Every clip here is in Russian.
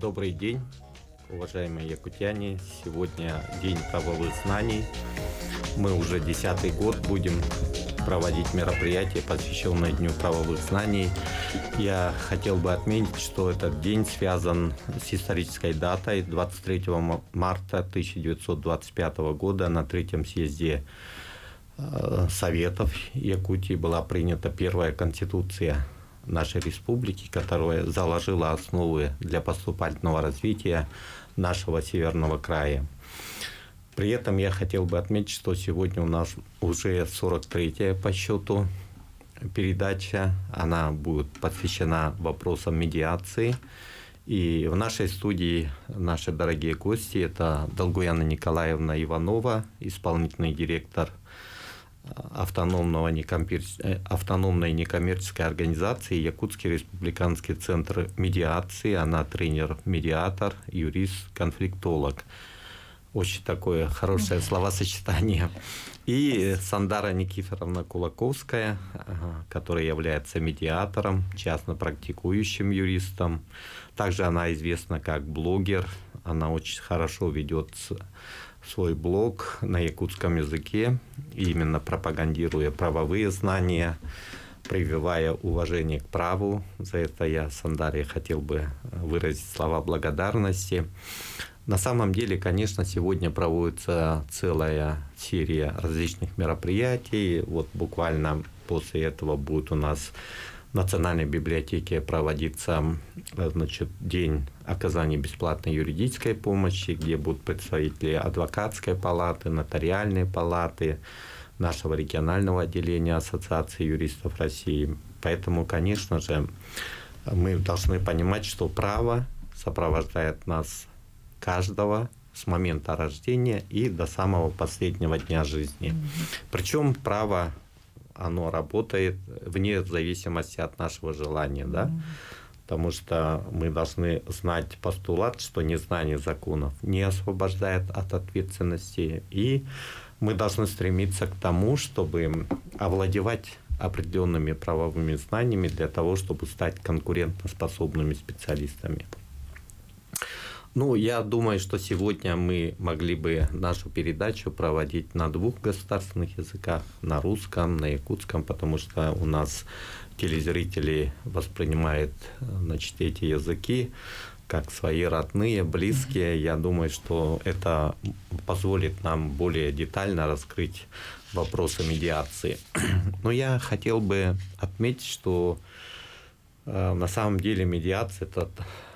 Добрый день, уважаемые якутяне. Сегодня День правовых знаний. Мы уже 10-й год будем проводить мероприятие, посвященное Дню правовых знаний. Я хотел бы отметить, что этот день связан с исторической датой 23 марта 1925 года на Третьем съезде Советов Якутии была принята первая конституция нашей республики, которая заложила основы для поступательного развития нашего северного края. При этом я хотел бы отметить, что сегодня у нас уже 43-я по счету передача. Она будет посвящена вопросам медиации. И в нашей студии наши дорогие гости — это Долгуяна Николаевна Иванова, исполнительный директор автономной некоммерческой организации Якутский республиканский центр медиации. Она тренер-медиатор, юрист, конфликтолог. Очень такое хорошее словосочетание. И Сандара Никифоровна Кулаковская, которая является медиатором, частно практикующим юристом. Также она известна как блогер. Она очень хорошо ведет свой блог на якутском языке, именно пропагандируя правовые знания, прививая уважение к праву. За это я, Сандаре, хотел бы выразить слова благодарности. На самом деле, конечно, сегодня проводится целая серия различных мероприятий. Вот буквально после этого будет у нас в Национальной библиотеке проводиться, значит, День оказания бесплатной юридической помощи, где будут представители адвокатской палаты, нотариальной палаты, нашего регионального отделения Ассоциации юристов России. Поэтому, конечно же, мы должны понимать, что право сопровождает нас каждого с момента рождения и до самого последнего дня жизни. Причем право, оно работает вне зависимости от нашего желания, да? Потому что мы должны знать постулат, что незнание законов не освобождает от ответственности. И мы должны стремиться к тому, чтобы овладевать определенными правовыми знаниями для того, чтобы стать конкурентоспособными специалистами. Ну, я думаю, что сегодня мы могли бы нашу передачу проводить на двух государственных языках, на русском, на якутском, потому что у нас телезрители воспринимают, значит, эти языки как свои родные, близкие. Я думаю, что это позволит нам более детально раскрыть вопросы медиации. Но я хотел бы отметить, что на самом деле медиация – это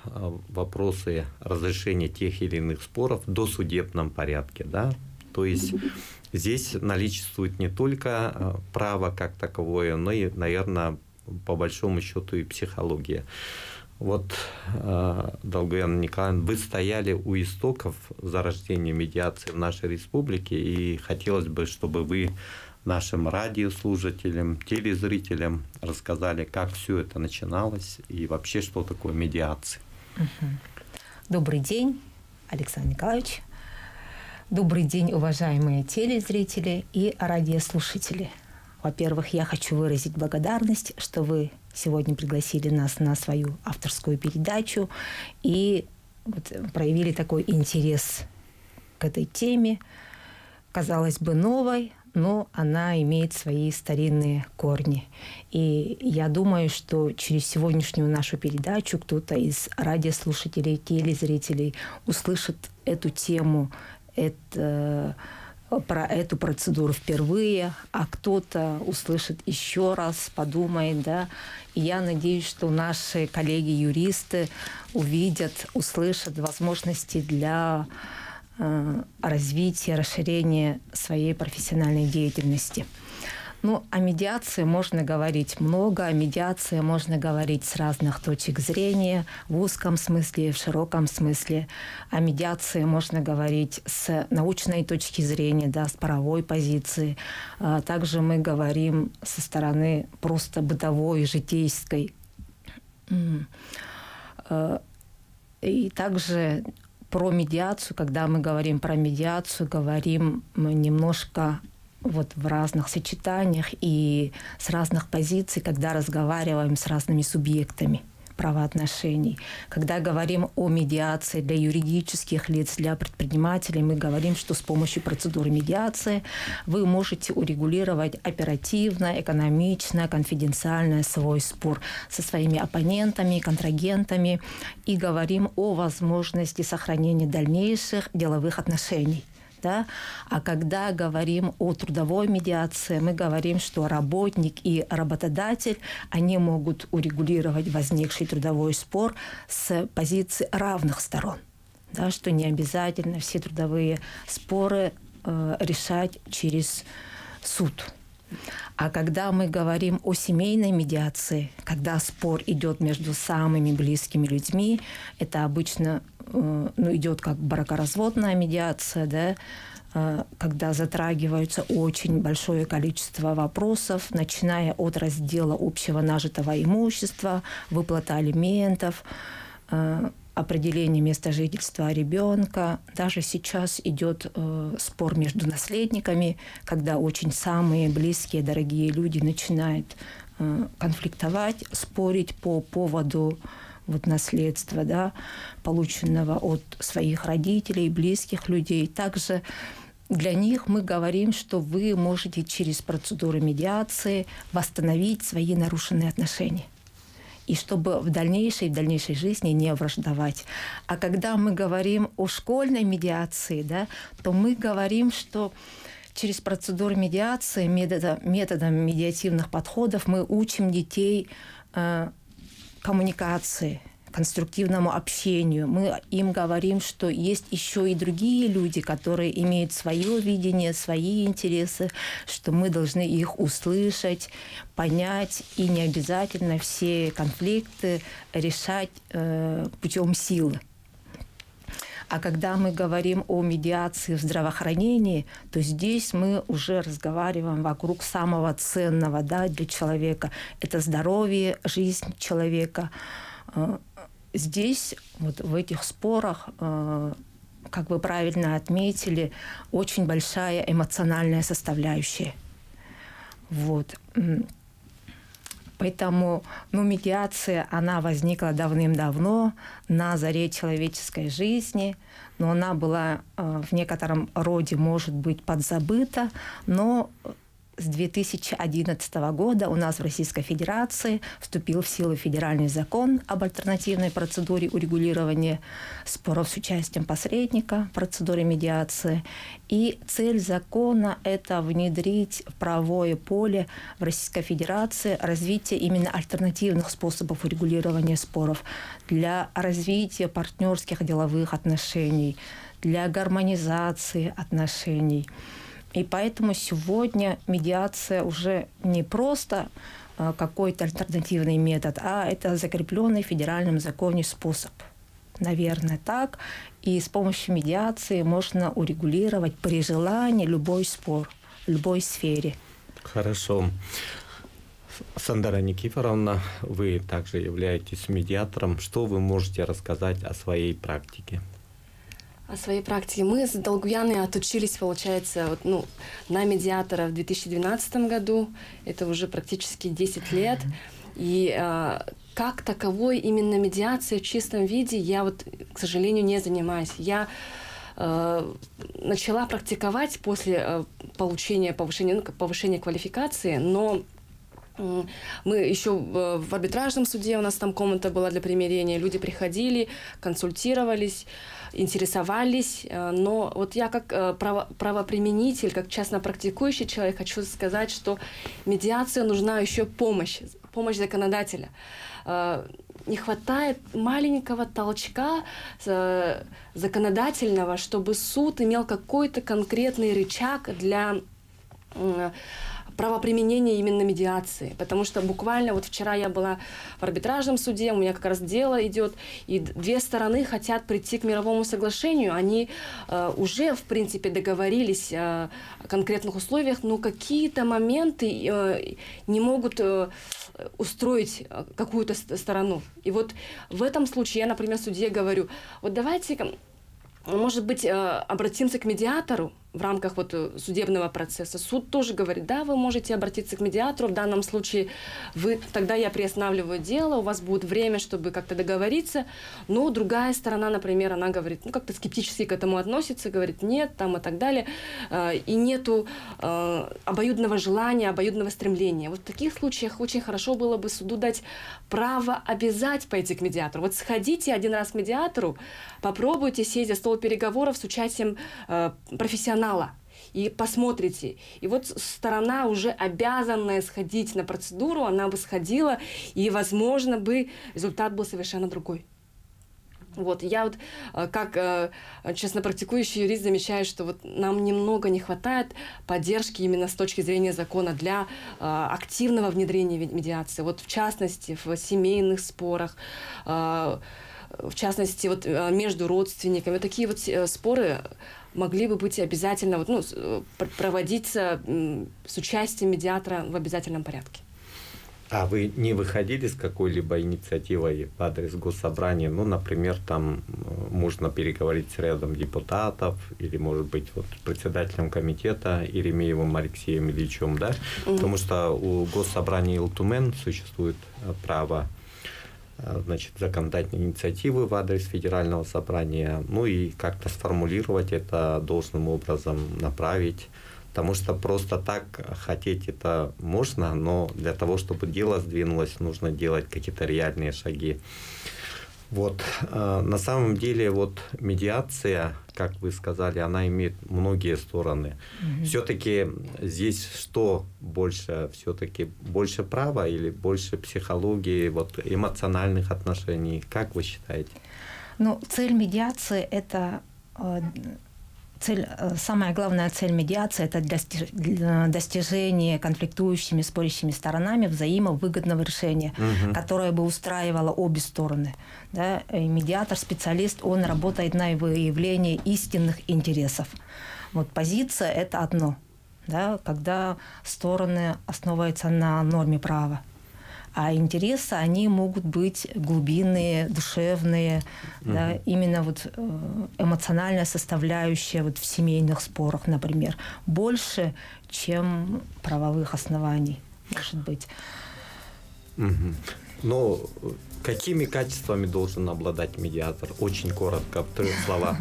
вопросы разрешения тех или иных споров в досудебном порядке, да? То есть здесь наличествует не только право как таковое, но и, наверное, по большому счету и психология. Вот, Долгуян Николаевна, вы стояли у истоков зарождения медиации в нашей республике, и хотелось бы, чтобы вы нашим радиослушателям, телезрителям рассказали, как все это начиналось и вообще, что такое медиация. Добрый день, Александр Николаевич. Добрый день, уважаемые телезрители и радиослушатели. Во-первых, я хочу выразить благодарность, что вы сегодня пригласили нас на свою авторскую передачу и вот проявили такой интерес к этой теме, казалось бы, новой, но она имеет свои старинные корни. И я думаю, что через сегодняшнюю нашу передачу кто-то из радиослушателей, телезрителей услышит эту тему, про эту процедуру впервые, а кто-то услышит еще раз, подумает, да. И я надеюсь, что наши коллеги-юристы увидят, услышат возможности для развития, расширения своей профессиональной деятельности. Ну, о медиации можно говорить много, о медиации можно говорить с разных точек зрения, в узком смысле, в широком смысле. О медиации можно говорить с научной точки зрения, да, с правовой позиции. Также мы говорим со стороны просто бытовой, житейской. И также про медиацию, когда мы говорим про медиацию, говорим немножко вот в разных сочетаниях и с разных позиций, когда разговариваем с разными субъектами. правоотношений. Когда говорим о медиации для юридических лиц, для предпринимателей, мы говорим, что с помощью процедуры медиации вы можете урегулировать оперативно, экономично, конфиденциально свой спор со своими оппонентами, контрагентами, и говорим о возможности сохранения дальнейших деловых отношений. Да? А когда говорим о трудовой медиации, мы говорим, что работник и работодатель, они могут урегулировать возникший трудовой спор с позиции равных сторон. Да? Что не обязательно все трудовые споры решать через суд. А когда мы говорим о семейной медиации, когда спор идет между самыми близкими людьми, это обычно идет как бракоразводная медиация, да, когда затрагиваются очень большое количество вопросов, начиная от раздела общего нажитого имущества, выплаты алиментов, определение места жительства ребенка. Даже сейчас идет спор между наследниками, когда очень самые близкие, дорогие люди начинают конфликтовать, спорить по поводу вот наследства, да, полученного от своих родителей, близких людей. Также для них мы говорим, что вы можете через процедуру медиации восстановить свои нарушенные отношения. И чтобы в дальнейшей жизни не враждовать. А когда мы говорим о школьной медиации, да, то мы говорим, что через процедуру медиации, методом медиативных подходов мы учим детей коммуникации, конструктивному общению. Мы им говорим, что есть еще и другие люди, которые имеют свое видение, свои интересы, что мы должны их услышать, понять, и не обязательно все конфликты решать путем силы. А когда мы говорим о медиации в здравоохранении, то здесь мы уже разговариваем вокруг самого ценного, да, для человека. Это здоровье, жизнь человека. Здесь, вот в этих спорах, как вы правильно отметили, очень большая эмоциональная составляющая. Вот. Поэтому, медиация, она возникла давным-давно, на заре человеческой жизни, но она была в некотором роде, может быть, подзабыта, но с 2011 года у нас в Российской Федерации вступил в силу федеральный закон об альтернативной процедуре урегулирования споров с участием посредника, процедуре медиации. И цель закона – это внедрить в правовое поле в Российской Федерации развитие именно альтернативных способов урегулирования споров для развития партнерских деловых отношений, для гармонизации отношений. И поэтому сегодня медиация уже не просто какой-то альтернативный метод, а это закрепленный в федеральном законе способ. Наверное, так. И с помощью медиации можно урегулировать при желании любой спор, в любой сфере. Хорошо. Сандара Никифоровна, вы также являетесь медиатором. Что вы можете рассказать о своей практике? О своей практике. Мы с Долгуяной отучились, получается, на медиатора в 2012 году. Это уже практически 10 лет. И как таковой именно медиации в чистом виде я, к сожалению, не занимаюсь. Я начала практиковать после повышения квалификации, но мы еще в арбитражном суде, у нас там комната была для примирения, люди приходили, консультировались, интересовались, но я как правоприменитель, как частно практикующий человек хочу сказать, что медиация нужна еще помощь законодателя. Не хватает маленького толчка законодательного, чтобы суд имел какой-то конкретный рычаг для правоприменение именно медиации, потому что буквально вчера я была в арбитражном суде, у меня как раз дело идет, и две стороны хотят прийти к мировому соглашению, они уже в принципе договорились о конкретных условиях, но какие-то моменты не могут устроить какую-то сторону. И в этом случае я, например, судье говорю, давайте, может быть, обратимся к медиатору, в рамках вот судебного процесса суд тоже говорит, да, вы можете обратиться к медиатору, в данном случае вы, тогда я приостанавливаю дело, у вас будет время, чтобы как-то договориться, но другая сторона, например, она говорит, ну, как-то скептически к этому относится, говорит, нет, там и так далее, и нету обоюдного желания, обоюдного стремления. Вот в таких случаях очень хорошо было бы суду дать право обязать пойти к медиатору. Вот сходите один раз к медиатору, попробуйте сесть за стол переговоров с участием профессионалов, и посмотрите. И вот сторона, уже обязанная сходить на процедуру, она бы сходила, и, возможно, бы результат был совершенно другой. Вот. Я вот, как честно практикующий юрист, замечаю, что вот нам немного не хватает поддержки именно с точки зрения закона для активного внедрения медиации. Вот в частности, в семейных спорах, в частности, вот между родственниками. Вот такие вот споры могли бы быть обязательно, вот, ну, проводиться с участием медиатора в обязательном порядке. А вы не выходили с какой-либо инициативой в адрес госсобрания? Ну, например, там можно переговорить с рядом депутатов или, может быть, вот, председателем комитета Иремеевым Алексеем Ильичем, да? Потому что у госсобрания Илтумен существует право, значит, законодательные инициативы в адрес федерального собрания, ну и как-то сформулировать это должным образом, направить. Потому что просто так хотеть это можно, но для того, чтобы дело сдвинулось, нужно делать какие-то реальные шаги. Вот. На самом деле вот медиация, как вы сказали, она имеет многие стороны. Все-таки здесь что больше? Все-таки больше права или больше психологии, вот, эмоциональных отношений? Как вы считаете? Ну, цель медиации – это… самая главная цель медиации – это достижение конфликтующими, спорящими сторонами взаимовыгодного решения, которое бы устраивало обе стороны. Да? Медиатор, специалист, он работает на выявление истинных интересов. Вот позиция – это одно, да? Когда стороны основываются на норме права. А интересы, они могут быть глубинные, душевные, да, именно вот эмоциональная составляющая вот в семейных спорах, например, больше, чем правовых оснований, может быть. Но какими качествами должен обладать медиатор? Очень коротко, в трех словах.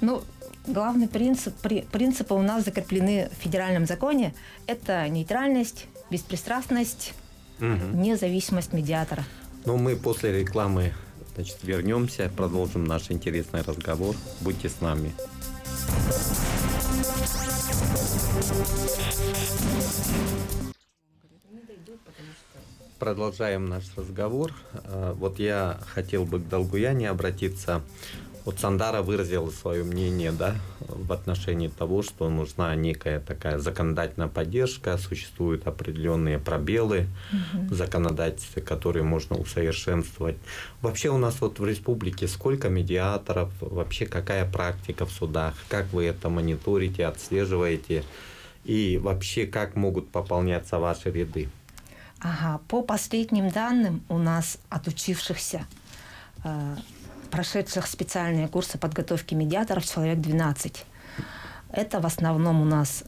Ну, главный принципы у нас закреплены в федеральном законе. Это нейтральность, беспристрастность, независимость медиатора. Ну, мы после рекламы, значит, вернемся, продолжим наш интересный разговор. Будьте с нами. Продолжаем наш разговор. Вот я хотел бы к Долгуяне обратиться. Вот Сандара выразила свое мнение, да, в отношении того, что нужна некая такая законодательная поддержка, существуют определенные пробелы в законодательстве, которые можно усовершенствовать. Вообще у нас вот в республике сколько медиаторов, вообще какая практика в судах, как вы это мониторите, отслеживаете и вообще как могут пополняться ваши ряды? Ага, по последним данным у нас отучившихся, прошедших специальные курсы подготовки медиаторов человек 12. Это в основном у нас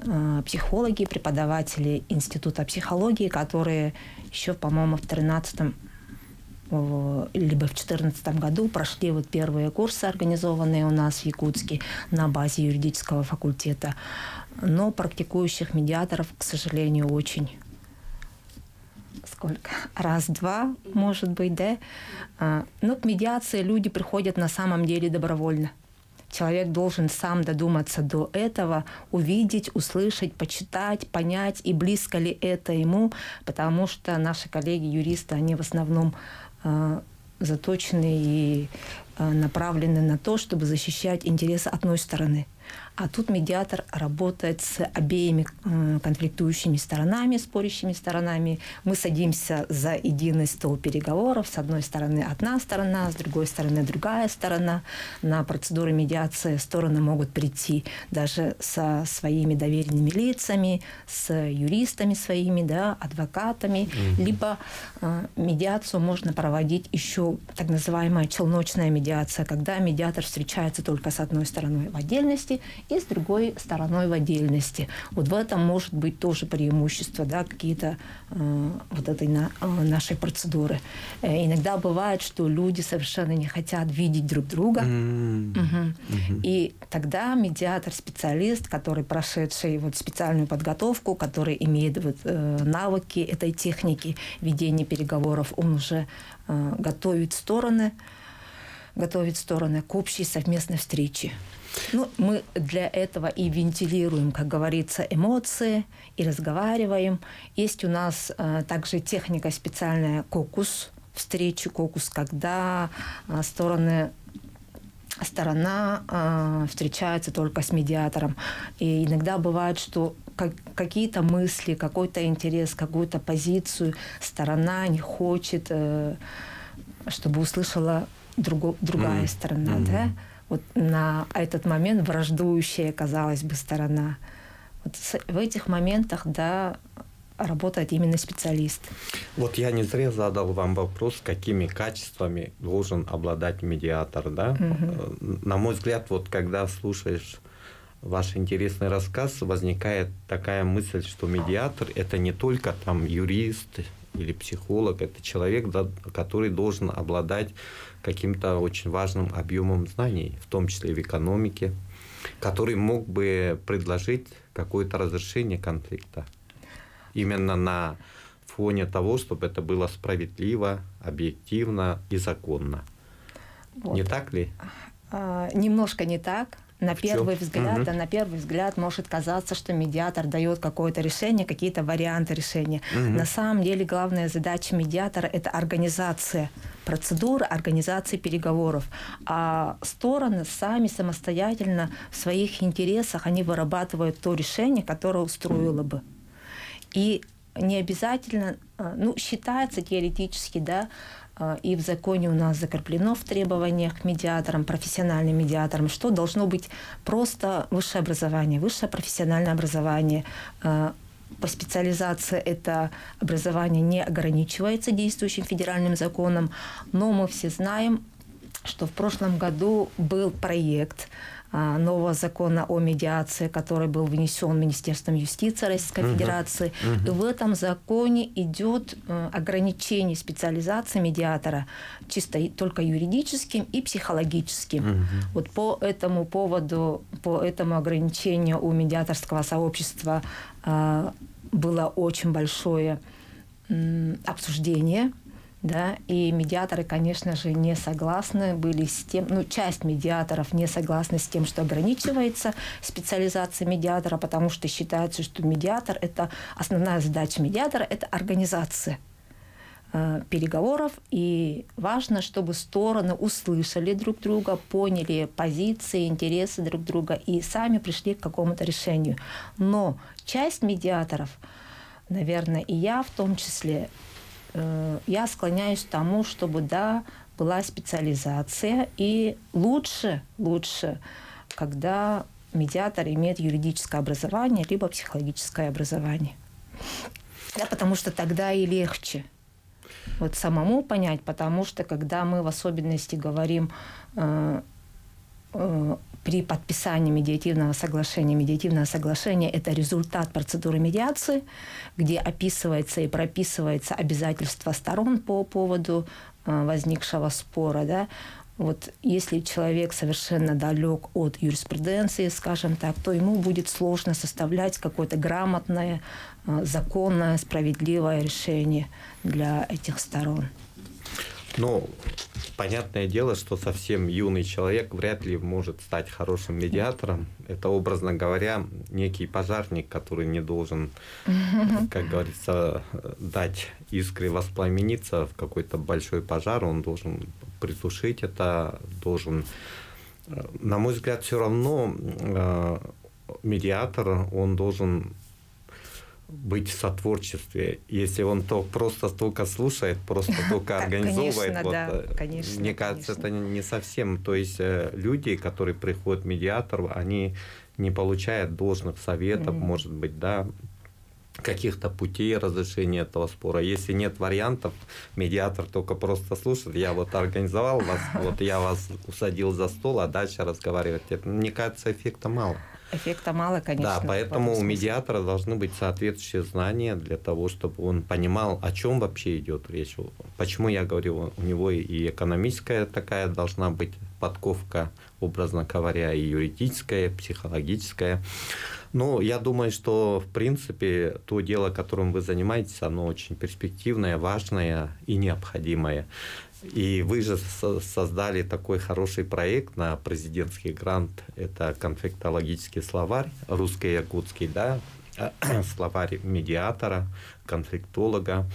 психологи, преподаватели Института психологии, которые еще, по-моему, в 13-м либо в 14-м году прошли вот первые курсы, организованные у нас в Якутске на базе юридического факультета. Но практикующих медиаторов, к сожалению, очень сколько? Раз-два, может быть, да? Но к медиации люди приходят на самом деле добровольно. Человек должен сам додуматься до этого, увидеть, услышать, почитать, понять, и близко ли это ему, потому что наши коллеги-юристы, они в основном заточены и направлены на то, чтобы защищать интересы одной стороны. А тут медиатор работает с обеими конфликтующими сторонами, спорящими сторонами. Мы садимся за единый стол переговоров. С одной стороны одна сторона, с другой стороны другая сторона. На процедуру медиации стороны могут прийти даже со своими доверенными лицами, с юристами своими, да, адвокатами. Либо медиацию можно проводить еще так называемая челночная медиация, когда медиатор встречается только с одной стороной в отдельности и с другой стороной в отдельности. Вот в этом может быть тоже преимущество, да, какие-то вот этой нашей процедуры. Иногда бывает, что люди совершенно не хотят видеть друг друга. И тогда медиатор, специалист, который прошедший вот специальную подготовку, который имеет вот навыки этой техники ведения переговоров, он уже готовит стороны к общей совместной встрече. Ну, мы для этого и вентилируем, как говорится, эмоции, и разговариваем. Есть у нас также техника специальная кокус, встречи кокус, когда сторона встречается только с медиатором. И иногда бывает, что какие-то мысли, какой-то интерес, какую-то позицию сторона не хочет, чтобы услышала другая сторона. Да? Вот на этот момент враждующая, казалось бы, сторона. Вот в этих моментах, да, работает именно специалист. Вот я не зря задал вам вопрос, какими качествами должен обладать медиатор, да? На мой взгляд, вот когда слушаешь ваш интересный рассказ, возникает такая мысль, что медиатор – это не только там юрист или психолог, это человек, который должен обладать каким-то очень важным объемом знаний, в том числе и в экономике, который мог бы предложить какое-то разрешение конфликта. Именно на фоне того, чтобы это было справедливо, объективно и законно. Вот. Не так ли? Немножко не так. На первый взгляд может казаться, что медиатор дает какое-то решение, какие-то варианты решения. На самом деле главная задача медиатора – это организация процедур, организация переговоров. А стороны сами самостоятельно в своих интересах они вырабатывают то решение, которое устроило бы. И не обязательно, ну, считается теоретически, да, и в законе у нас закреплено в требованиях к медиаторам, профессиональным медиаторам, что должно быть просто высшее образование, высшее профессиональное образование. По специализации это образование не ограничивается действующим федеральным законом, но мы все знаем, что в прошлом году был проект нового закона о медиации, который был внесен Министерством юстиции Российской Федерации. И в этом законе идет ограничение специализации медиатора чисто только юридическим и психологическим. Вот по этому поводу, по этому ограничению у медиаторского сообщества было очень большое обсуждение. Да, и медиаторы, конечно же, не согласны были с тем, ну, часть медиаторов не согласны с тем, что ограничивается специализация медиатора, потому что считается, что медиатор, это основная задача медиатора, это организация переговоров, и важно, чтобы стороны услышали друг друга, поняли позиции, интересы друг друга и сами пришли к какому-то решению. Но часть медиаторов, наверное, и я в том числе, я склоняюсь к тому, чтобы, да, была специализация, и лучше, когда медиатор имеет юридическое образование, либо психологическое образование. Да, потому что тогда и легче вот самому понять, потому что когда мы в особенности говорим при подписании медиативного соглашения, это результат процедуры медиации, где описывается и прописывается обязательства сторон по поводу возникшего спора. Да? Вот если человек совершенно далек от юриспруденции, скажем так, то ему будет сложно составлять какое-то грамотное, законное, справедливое решение для этих сторон. Ну, понятное дело, что совсем юный человек вряд ли может стать хорошим медиатором. Это, образно говоря, некий пожарник, который не должен, как говорится, дать искре воспламениться в какой-то большой пожар. Он должен притушить это, должен... На мой взгляд, все равно медиатор, он должен... быть в сотворчестве. Если он то просто только слушает, просто только организовывает, конечно, вот, да, конечно, мне кажется, конечно, это не совсем. То есть люди, которые приходят к медиатору, они не получают должных советов, может быть, да, каких-то путей разрешения этого спора. Если нет вариантов, медиатор только просто слушает. Я вот организовал вас, вот я вас усадил за стол, а дальше разговаривать. Мне кажется, эффекта мало. Эффекта мало, конечно. Да, поэтому у медиатора должны быть соответствующие знания для того, чтобы он понимал, о чем вообще идет речь. Почему я говорю, у него и экономическая такая должна быть подковка, образно говоря, и юридическая, и психологическая. Но я думаю, что, в принципе, то дело, которым вы занимаетесь, оно очень перспективное, важное и необходимое. И вы же создали такой хороший проект на президентский грант. Это конфликтологический словарь, русско-якутский, да, словарь медиатора, конфликтолога.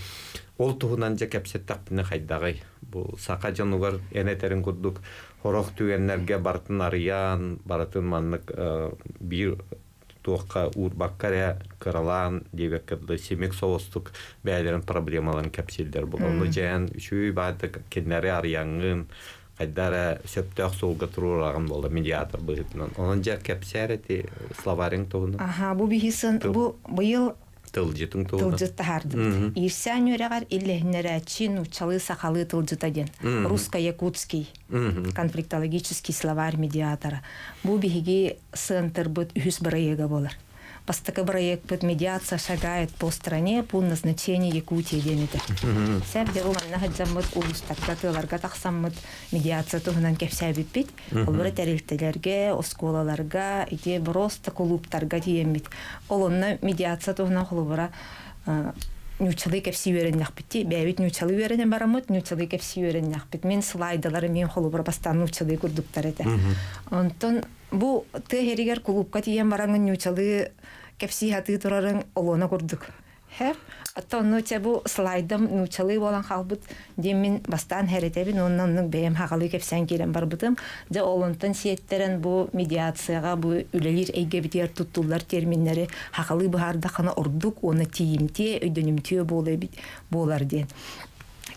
Тоха урбакаря кралан девятка семик соостук бейлерин проблемалан капсилдер болонду жан шуйбатык кеннерер янгын кайдара сөптөк сууга турураган болду медиатор быгытынан онун жак капсерети словарин тогуну аха бу бихисын бу быйыл тылжытың тогуну тылжытарды ирсянюрагар илленере чину чалы сакалы тылжытаген русско-якутский конфликтологический словарь медиатора. Бу беги центр быт үс браега болар. Постака браег быт медиация шагает по стране по назначению Якутии денег. Сэр делал на гадзаммыт улус тактаты ларга тахсаммыт медиация тугнан кефсябит пит. Обратарилтелерге, осколаларга, иде просто колуб таргатиемит. Олонна медиация тугнан холубара. Нючалык все уверенных пяти, бьют нючалык уверенных барамут, нючалык все уверенных пять. Мен слайдалар мен холубра бастан нючалык урдуктарете. Антон, бу тегеригер клубкати я баранган нючалык кепси хаты тураран олона курдук. Хер, антон нуча бу слайдам нючалык волан халбут, дем мен бастан херетеби ноннаннук бем хагалык кепсен кирем барбутам, да олонтан сиеттерен бу медиацияга бу үлелер эйгебитер туттулар терминнери хагалык бахарда хана ордук оны тиимте өйдөнүмтүө болар ден.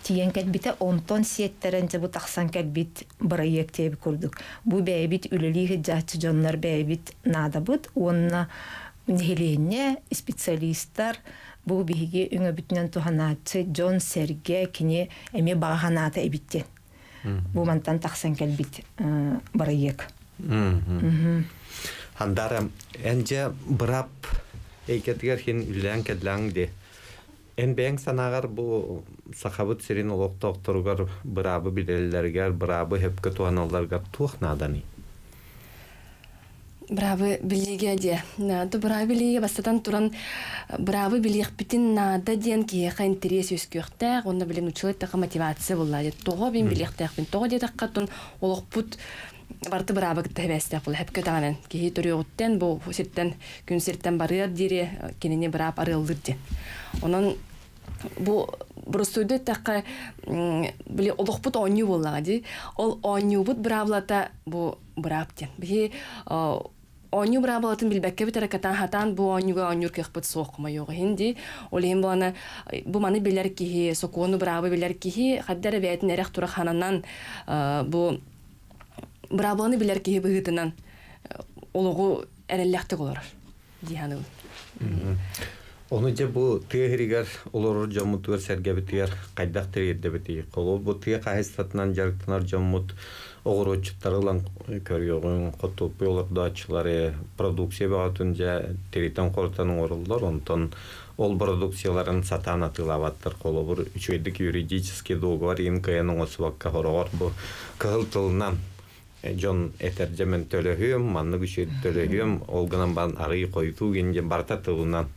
Тиен кэтбите онтон сиеттерен жабу тахсан кэтбит бырайек теби курдук. Бу бэйбит үлелер жачы жоннар бэйбит надабыт, онна нехиленне специалистар бу биге үңө бүтүнөн туханаты Джон Серге кини эми баганата эбитте. Бу мантан таксан келбит барыек. Андарам энже брап экетгер хин үллән кедләңде. Эн бәң санагар бу сахабыт сирин олокток тургар брабы билелергер брабы хепке туаналарга тухнаданы. Бравы билиге де. Надо бравы билиге, бастатан туран бравы билиг битин надо ден киеха интерес өскөктө, онда билим учулет тага мотивация болду. Того бин билигтек бин того де тактон олог пут барты бравы тебестек бул хепке таганын. Ки төрөттен бу сеттен күн сеттен барыр дире кинени брап арылдыр де. Онун бу брустуйду такка биле олог пут оню болду. Ол оню бут бравлата бу браптен. Би оню брабалатын билбекке битерекатан хатан бу онюга онюркех пыт соқма йога хинди. Олем бана бу маны билер кихи, сокону брабы билер кихи, хаддер вейтин эрех турах хананан бу брабаланы билер кихи бігітінан олугу әрелләхті олар. Диханы ол. Оны же бу тегеригер олорор жамут өрсәрге бітер, қайдақ тегерде бітер. Ол бу теге қайыстатынан жарықтанар жамут огородчыттарылан көргөйүн котуп жолдоочулары продукция багытында теритан кортанын оролдор онтон ол продукцияларын сатана тылаваттыр колобур үчөйдүк юридический договор НКН освакка хорогор бу кылтылнан жон этержемен төлөһүм манны күчөй төлөһүм олганан бан арый койтуу кенде барта тылынан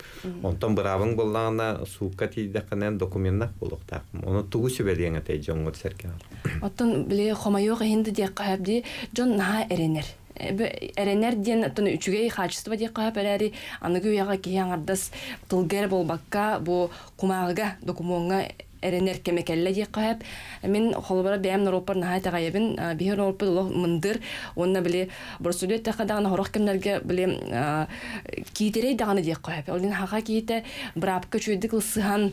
онтон бравың болгана суукка тийдекенен документнак болуктак ону тугусу белеңе тей жоңго серкен оттон биле хомаёга хинди де кабди жон на эренер эренер ден оттон үчүгей хачыства де кап эрери аныгы уяга кияңардас тылгер болбакка бу кумага документга эренер кемекелле де кап мен холбора бем норопор нахайта гайбин бир норопор лох мындыр онна биле борсулет тахадан хорох кемнерге биле китерей даганы де кап олин хага ките брапка чөйдүк сыган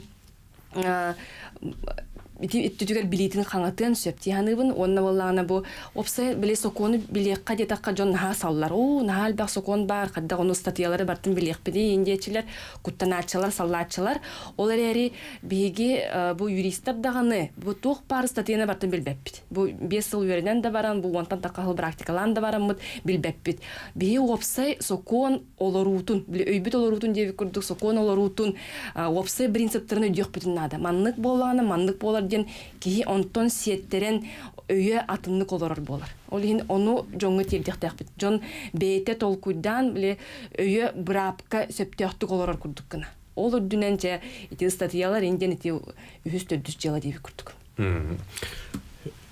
түтүгөр билетин хаңатын сөп тияныбын онна боллана бу опса биле сокону биле кадета кадон хасаллар у нал бак сокон бар кадда ону статьялары бартын билек биде индечилер куттаначылар саллатчылар олари биги бу юристтер даганы бу тох пар статьяны бартын билбеппит бу 5 жыл өрдөн да баран бу онтан такал практикалан да барамыт билбеппит би опса сокон олорутун биле өйбүт олорутун деп күрдүк сокон олорутун опса принциптерин өйдөкпүтүн нада манлык болланы манлык болор ден ки онтон сиеттерен өйө атымны колорор болар. Ол ин ону жоңго телдектеппит. Жон бете толкуйдан биле өйө брапка сөптөктү колорор курдук гана. Ол дүненче эти статьялар инден эти үстөдүс жела деп күрдүк.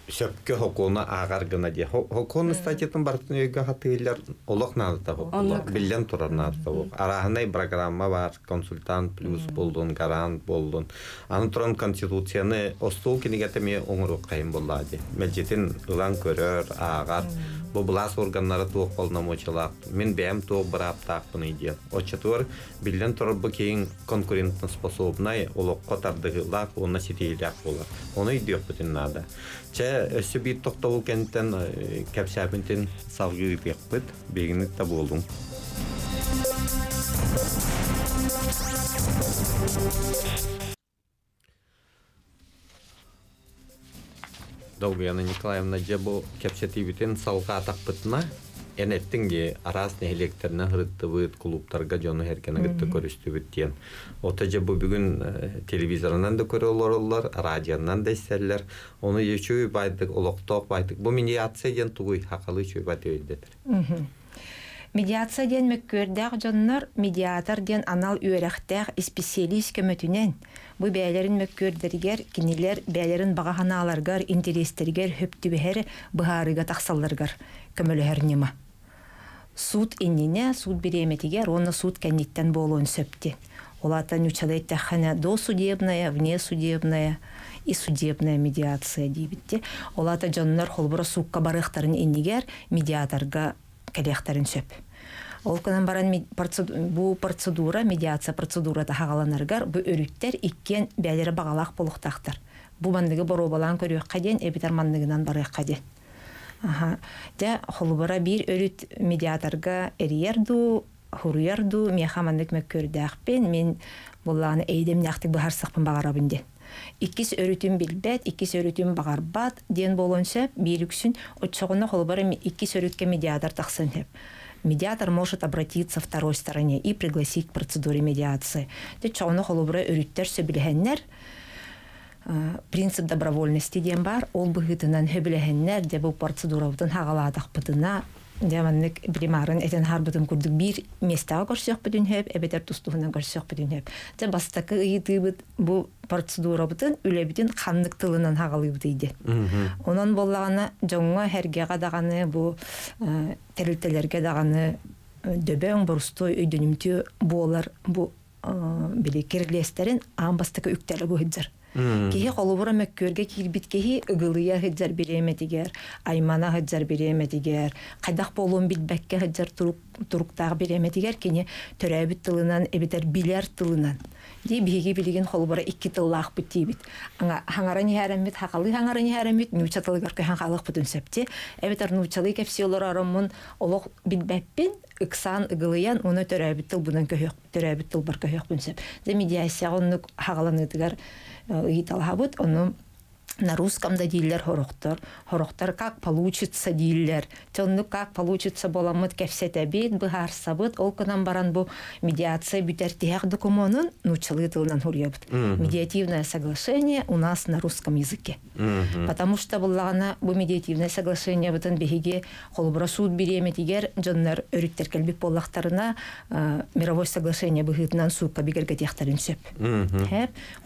Сөпкө хокуна агар гана де. Хокун статьятын бартын өйгө хатыйлар олок наатта болот. Билден турар наатта болот. Арахнай программа бар, консультант плюс болдун, гарант болдун. Антрон конституцияны остол кинегетеме оңрук кайым боллади. Мелжетин ылан көрөр, агар бу булас органнары туук колномочулар. Мен бем туук бир аптакпын идеп. Очатор билден турар бу кең конкуренттен способнай олокко тардыгылак, онна сетейлек болот. Оны идеп бүтүн нада. Өсібей тоқтауыл кәнттен кәпсәбінтен салғыр декпіт, бейгінік та болдың. Долгуяна Николаевна жабу кәпсәті бүтін салға атақпытына, әнеттіңге арас нәйлектеріне ғырытты бұйт, клубтарға жоны әркені ғытты көрісті бүттен. Ота жабу бүгін телевизорынан да көрі олар олар, радияннан да істерлер. Оны үші байтық, олықтық байтық. Бұ медиация ден тұғый, хақалы үші байтық өйдетір. Медиация ден мүккөрдәқ жоннар, медиатор ден анал үйерәқтәқ специалист көмөтінен. Бұ бәйлерін мүккөрдергер, кенелер бәйлерін бағағаналарғар, интерестергер, хөпті бәхәрі бұғарыға тақсаларғар көмөлі Суд иннине, суд береметигер, онна суд кәнеттен болуын сөпті. Олатан үчалетті хана досудебная, внесудебная и судебная медиация дейбітті. Олата жаннар холбора сукка барықтарын иннигер, медиаторға кәлектарын сөп. Олқынан баран бұл процедура, медиация процедура тағаланарғар, бұл өріптер иккен бәлері бағалақ болуқтақтар. Бұл мандығы бар обалан көрек қаден, әбітар мандығынан барық қаден. Де холбора бир өріт медиаторға әрерду, хұрыерду, мехамандық мәккөрдәқпен, мен болланы әйдемін әқтік бұхарсықпын бағарабын ден. Иккес өрітім білбәт, иккес өрітім бағарбат, ден болынша бейліксін, отшығына холбора иккес өрітке медиатор тақсын деп. Медиатор может обратиться второй стороне и пригласить к процедуре медиации. Де чоғына холбора өріттер сөбілігеннер, принцип добровольности ден бар, ол бұғытынан хөбілігеннер де бұл процедурауытын хағаладық бұтына, де мәнік білімарын әтен харбытын күрдік бір местаға көрсек бүтін хөп, әбетер тұстығынан көрсек бүтін хөп. Де бастақы үйті бұт бұл процедурауытын үлі бүтін қандық тылынан хағалы бұтыйды. Онан болағаны жоңы әргеға дағаны, бұл тәрілтелерге дағаны дөбәң бұрыстой өйдінімті болар бұл білікерлестерін амбастықы үктәлі бұйдзір. Кеге қолубыра мәккөрге келбіт кеге ұғылыя ғыдзар береметігер, аймана ғыдзар береметігер, қайдақ болуын білбәкке ғыдзар тұруқтағы береметігер, кене төрәбіт тылынан, әбетер билер тылынан. Дей беге білеген қолубыра екі тыллақ біт дейбіт. Хаңарани әрәмет, хақалы хаңарани әрәмет, нөчатылығыр көйханқалық бұтын сөпте. Әбетер нөчалы кәпсиолар арамын олық білбәппен, ықсан, ұғылыян, оны төрәбіт тыл бар көйхақ бұн сөп. Де медиасияға оны хағаланыдығар Гиталхабут, он на русском да дилер хороктор, хороктор как получится дилер, то ну как получится боламут кефсет обед, бухар сабут, олканам баран бу медиация битертиях документон, ну челитылдан хурьябт. Медиативное соглашение у нас на русском языке, потому что была она бу медиативное соглашение в этом беге холбрасуд береметигер, джоннер өрюттер кельби поллахтарына мировое соглашение бухитнан сука бигергатихтарин сеп,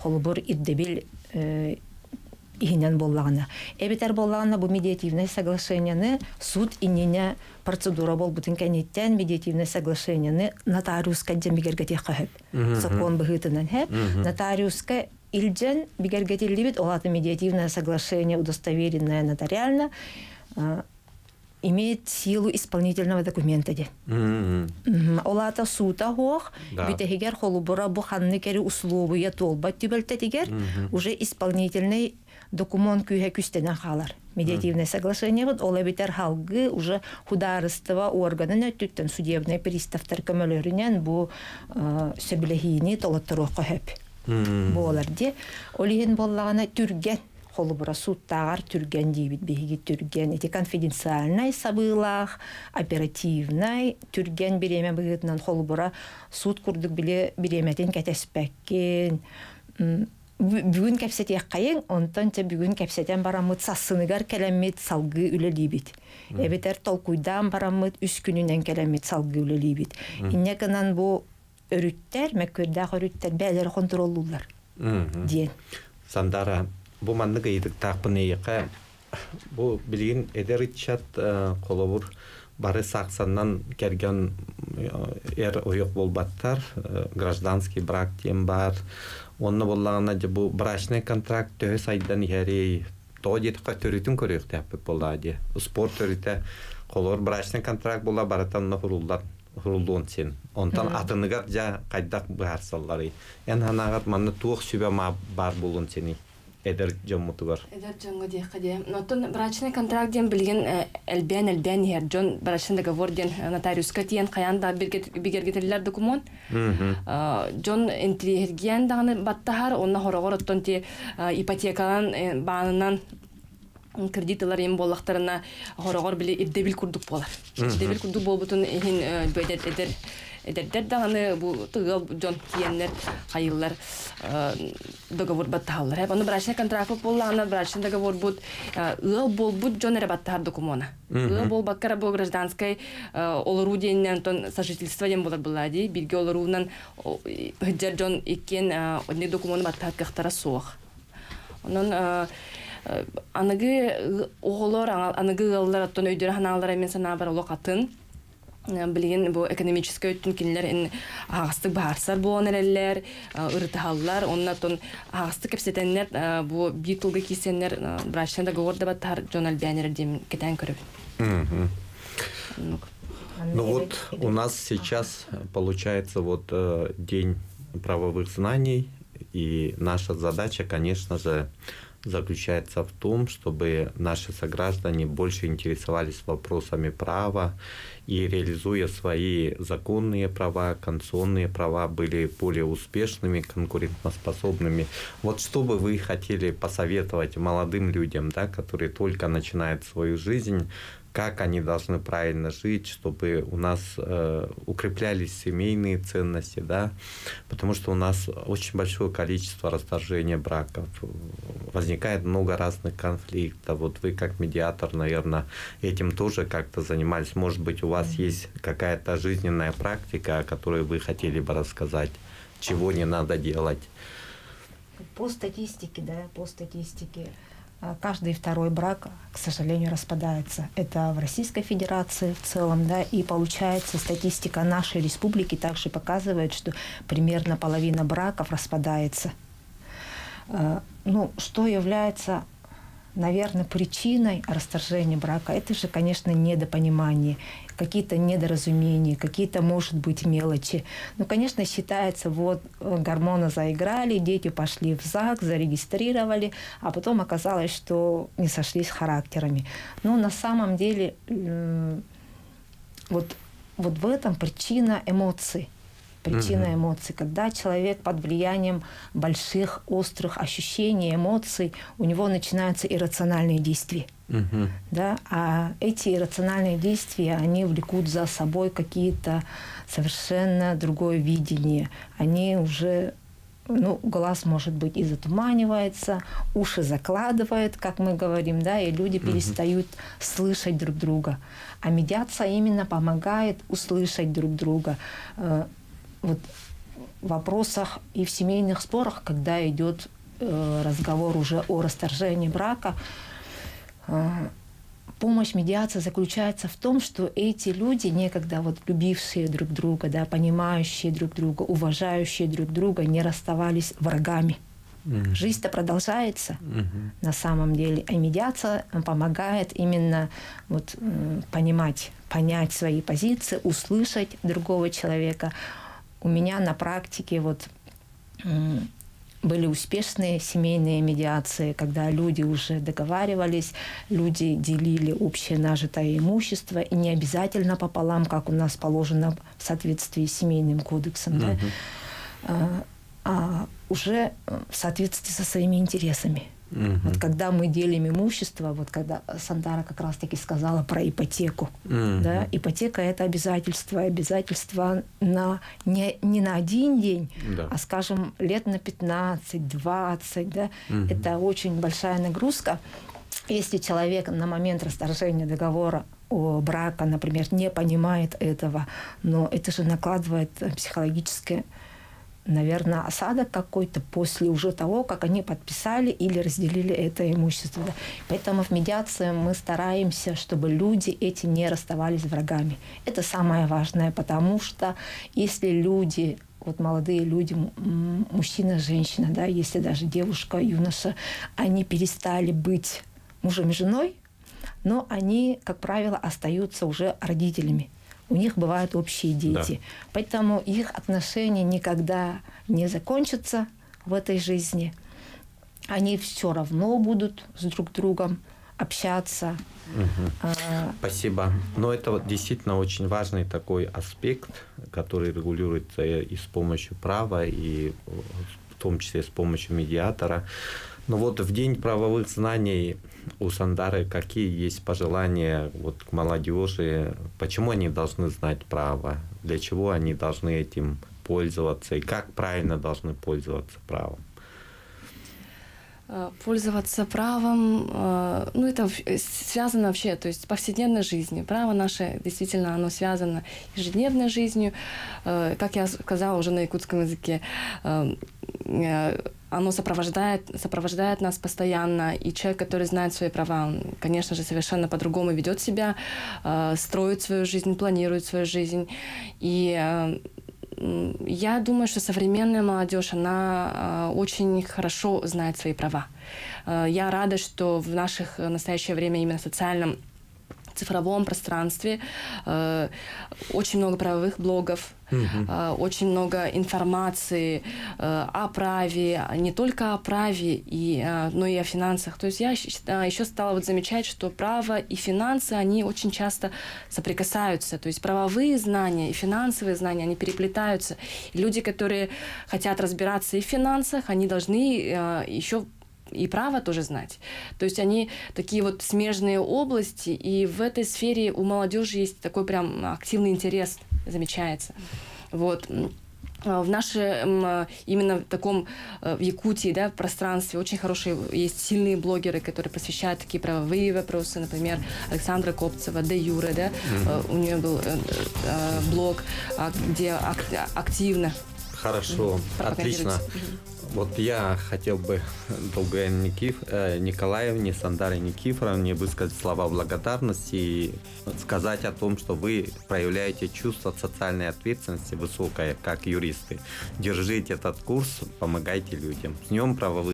холбор иддебил иһинен боллағына. Эбетер боллағына бұл медиативное соглашениені суд инене процедура бол бұтын кәнеттен медиативное соглашениені нотариуска джен бігергетек қағып. Закон бұғытынан хәп. Нотариуска илджен бігергетелі бет олаты медиативное соглашение удостоверенное нотариально имеет силу исполнительного документа. Олата сута хох, битегер холубора буханникери условы я толба тибальтегер уже исполнительный документ кюхекюстена халар. Медиативное соглашение вот олабитер халгы уже хударства органы на тютен судебный пристав теркамелеринен бу себелехини толаторохеп. Боларде олиген боллана тюрген. Холбора суттар тюрген дивит беги тюрген эти конфиденциальные сабылах оперативной тюрген беремен бегитнан холбора сут курдык биле береметен кәтәспәккен бүгүн кәпсәтә кайын онтан те бүгүн кәпсәтән барамыт сасыныгар кәләммет салгы үлелибит эбетер толкуйдан барамыт үс күнүнән кәләммет салгы үлелибит иннеканан бу өрүттәр мәкүрдә хөрүттәр бәйләр контроллулар дигән Сандара бу манныга идек тапныйка бу билген эдеричат колобур бары саксаннан келген эр оюк болбаттар гражданский брак тем бар онны боллагына бу брачный контракт төс айдан яри тоодитка төрүтүн көрөк деп болдады спорт төрүтө колор брачный контракт болла баратанна хурулдар хурулдун сен онтан атыныга жа кайдак барсаллары эн анагат манны туох сүбөм бар болун сени эдер жомутугар. Эдер жомгоди каде. Нотон брачный контракт ден билген элбен ер жон брачный договор ден нотариуска тиен каянда бигергетелер документ. Жон интриерген даганы баттахар онна хорогороттон те ипотекалан баанынан кредитлар эм боллактарына хорогор биле эдебил курдук болар. Эдебил курдук болбутун эһин бөйдет эдер эдер даганы бу тыгыл жон киеннер кайыллар договор батталлар. Аны брачный контракт боллагына брачный договор бут ыл бол бут жон рабаттар докумона. Ыл бол баккара бу гражданской олору деннен тон сожительство ден болар булады. Бирге олорунан жер жон экен одне докумон баттат кактара суох. Анын аныгы оголор аныгы ыллар аттон өйдөр ханаллар мен сана бар локатын билген бу экономический өттүн кинлер ин агыстык баарсар болгон элелер ырыталлар оннотон агыстык кепсетеннер бу битулга кисеннер брачный договор деп тар жонал бянер дем кетен көрөп. Ну вот у нас сейчас получается вот день правовых знаний, и наша задача, конечно же, заключается в том, чтобы наши сограждане больше интересовались вопросами права и, реализуя свои законные права, конституционные права, были более успешными, конкурентоспособными. Вот что бы вы хотели посоветовать молодым людям, да, которые только начинают свою жизнь, как они должны правильно жить, чтобы у нас укреплялись семейные ценности, да, потому что у нас очень большое количество расторжения браков, возникает много разных конфликтов. Вот вы как медиатор, наверное, этим тоже как-то занимались. Может быть, у вас есть какая-то жизненная практика, о которой вы хотели бы рассказать, чего не надо делать? По статистике, да, по статистике. Каждый второй брак, к сожалению, распадается. Это в Российской Федерации в целом, да, и получается статистика нашей республики также показывает, что примерно половина браков распадается. Ну, что является, наверное, причиной расторжения брака? Это же, конечно, недопонимание, какие-то недоразумения, какие-то, может быть, мелочи. Ну, конечно, считается, вот гормоны заиграли, дети пошли в ЗАГС, зарегистрировали, а потом оказалось, что не сошлись характерами. Но на самом деле вот в этом причина эмоций. Причина эмоций, когда человек под влиянием больших, острых ощущений, эмоций, у него начинаются иррациональные действия. Да? А эти иррациональные действия, они влекут за собой какие-то совершенно другое видение. Они уже, ну, глаз, может быть, и затуманивается, уши закладывает, как мы говорим, да, и люди перестают слышать друг друга. А медиация именно помогает услышать друг друга. Вот в вопросах и в семейных спорах, когда идет разговор уже о расторжении брака, помощь медиации заключается в том, что эти люди, некогда вот любившие друг друга, да, понимающие друг друга, уважающие друг друга, не расставались врагами. Жизнь-то продолжается на самом деле. А медиация помогает именно вот, понять свои позиции, услышать другого человека. У меня на практике вот, были успешные семейные медиации, когда люди уже договаривались, люди делили общее нажитое имущество, и не обязательно пополам, как у нас положено в соответствии с семейным кодексом. Да? А уже в соответствии со своими интересами. Вот когда мы делим имущество, вот когда Сандара как раз-таки сказала про ипотеку. Да? Ипотека – это обязательство. Обязательство не на один день, а, скажем, лет на 15–20. Да? Это очень большая нагрузка. Если человек на момент расторжения договора брака, например, не понимает этого, но это же накладывает психологическое, наверное, осадок какой-то после уже того, как они подписали или разделили это имущество. Поэтому в медиации мы стараемся, чтобы люди эти не расставались врагами. Это самое важное, потому что если люди, вот молодые люди, мужчина, женщина, да, если даже девушка, юноша, они перестали быть мужем и женой, но они, как правило, остаются уже родителями. У них бывают общие дети. Поэтому их отношения никогда не закончатся в этой жизни. Они все равно будут с друг другом общаться. Спасибо. Но это вот действительно очень важный такой аспект, который регулируется и с помощью права, и в том числе с помощью медиатора. Ну вот в День правовых знаний у Сандары какие есть пожелания вот к молодежи? Почему они должны знать право? Для чего они должны этим пользоваться? И как правильно должны пользоваться правом? Пользоваться правом, ну это связано вообще, то есть с повседневной жизнью. Право наше действительно, оно связано с ежедневной жизнью. Как я сказала уже на якутском языке, оно сопровождает нас постоянно. И человек, который знает свои права, он, конечно же, совершенно по-другому ведет себя, строит свою жизнь, планирует свою жизнь. И я думаю, что современная молодежь, она очень хорошо знает свои права. Я рада, что в наших настоящее время именно социальном цифровом пространстве очень много правовых блогов, очень много информации о праве, не только о праве, но и о финансах. То есть я еще стала вот замечать, что право и финансы, они очень часто соприкасаются. То есть правовые знания и финансовые знания, они переплетаются. И люди, которые хотят разбираться и в финансах, они должны еще и право тоже знать. То есть они такие вот смежные области, и в этой сфере у молодежи есть такой прям активный интерес, замечается. Вот. В нашем, именно в таком, в Якутии, да, пространстве очень хорошие, есть сильные блогеры, которые посвящают такие правовые вопросы, например, Александра Копцева, Де Юра, да, у нее был блог, где активно. Хорошо, отлично. Вот я хотел бы Долгуян Николаевне, Сандаре Никифоровне высказать слова благодарности и сказать о том, что вы проявляете чувство социальной ответственности высокое, как юристы. Держите этот курс, помогайте людям. С Днем правовых